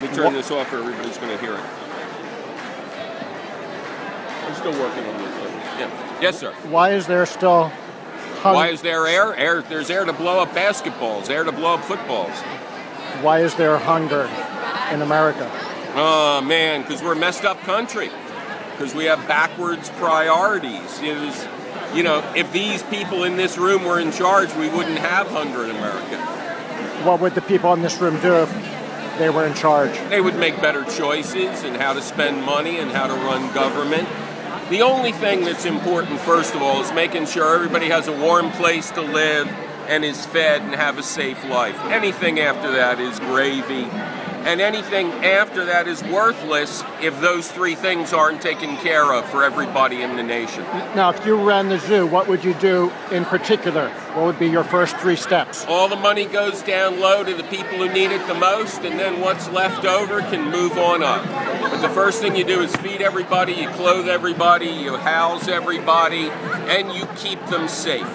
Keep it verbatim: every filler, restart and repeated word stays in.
Let me turn this off or everybody's going to hear it. I'm still working on this. Yeah. Yes, sir. Why is there still... Why is there air? Air? There's air to blow up basketballs, air to blow up footballs. Why is there hunger in America? Oh, man, because we're a messed up country. Because we have backwards priorities. It was, you know, if these people in this room were in charge, we wouldn't have hunger in America. What would the people in this room do if they were in charge? They would make better choices in how to spend money and how to run government. The only thing that's important, first of all, is making sure everybody has a warm place to live and is fed and have a safe life. Anything after that is gravy, and anything after that is worthless if those three things aren't taken care of for everybody in the nation. Now, if you ran the zoo, what would you do in particular? What would be your first three steps? All the money goes down low to the people who need it the most, and then what's left over can move on up. But the first thing you do is feed everybody, you clothe everybody, you house everybody, and you keep them safe.